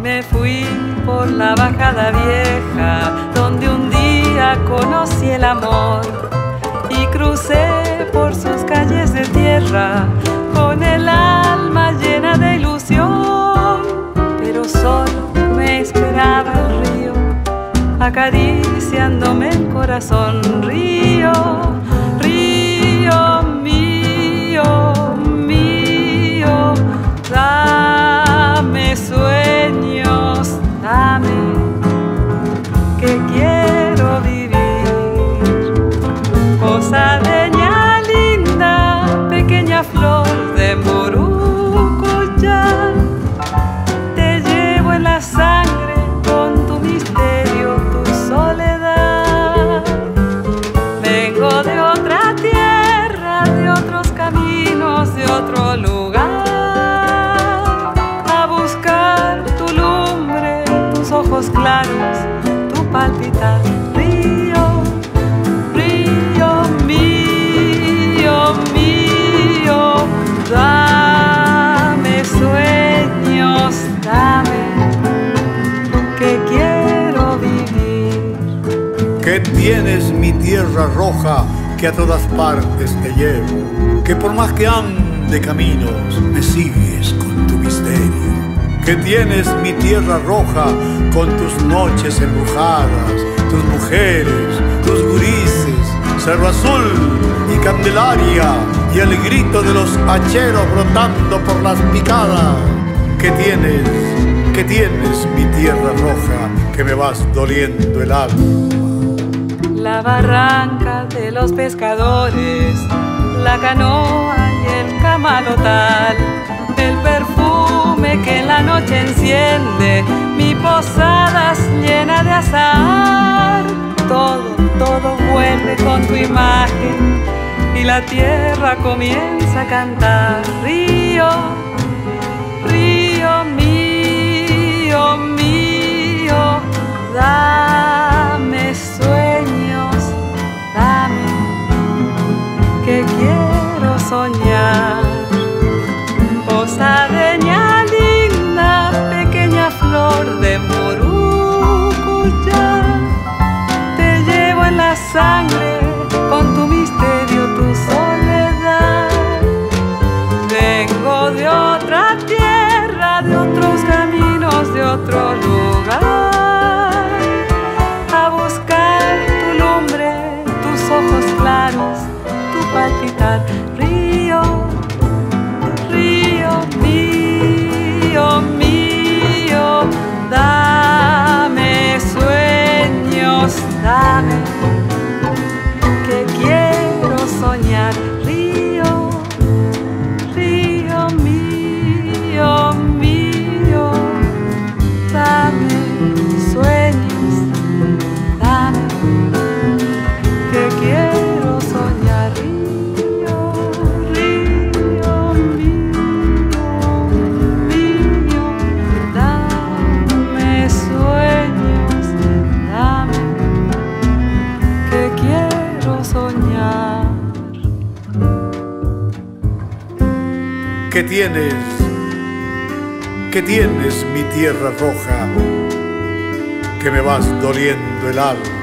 y me fui por la bajada vieja, donde un día conocí el amor, y crucé por sus calles de tierra con el alma llena de ilusión. Pero solo me esperaba el río, acariciándome el corazón. Río, río mío, mío, dame sueños, dame, que quiero vivir. Cosadeña linda, pequeña flor de Murucuyá, te llevo en la sangre con tu misterio, tu soledad. Vengo de otra tierra, de otros caminos, de otro lugar, claros, tu palpitar. Río, río mío, mío, dame sueños, dame, que quiero vivir. ¿Qué tienes, mi tierra roja, que a todas partes te llevo? Que por más que ande caminos, me sigues con tu misterio. Que tienes, mi tierra roja, con tus noches embrujadas, tus mujeres, tus gurises, Cerro Azul y Candelaria, y el grito de los hacheros brotando por las picadas. Que tienes, mi tierra roja, que me vas doliendo el alma? La barranca de los pescadores, la canoa y el camalotal, el perfume que en la noche enciende mi posada llena de azahar. Todo, todo vuelve con tu imagen y la tierra comienza a cantar. Río, río mío, mío, dame sueños, dame, que quiero soñar. Cosadeña linda, pequeña flor de Murucuyá, te llevo en la sangre con tu misterio, tu soledad. Vengo de otra tierra, de otros caminos, de otro lugar, a buscar tu lumbre, tus ojos claros, tu palpitar. Río, río mío, mío, dame sueños, dame, que quiero soñar. Río, río mío, mío, dame sueños, dame, que quiero soñar. Que tienes, mi tierra roja, que me vas doliendo el alma?